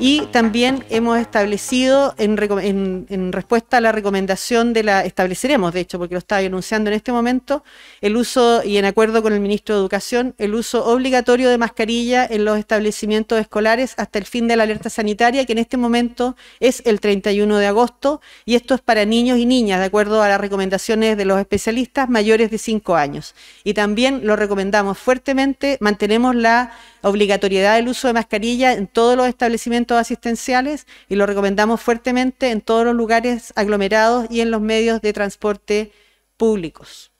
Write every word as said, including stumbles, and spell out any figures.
Y también hemos establecido, en, en, en respuesta a la recomendación de la, estableceremos, de hecho, porque lo estaba anunciando en este momento, el uso, y en acuerdo con el ministro de Educación, el uso obligatorio de mascarilla en los establecimientos escolares hasta el fin de la alerta sanitaria, que en este momento es el treinta y uno de agosto, y esto es para niños y niñas, de acuerdo a las recomendaciones de los especialistas, mayores de cinco años. Y también lo recomendamos fuertemente, mantenemos la obligatoriedad del uso de mascarilla en todos los establecimientos asistenciales y lo recomendamos fuertemente en todos los lugares aglomerados y en los medios de transporte públicos.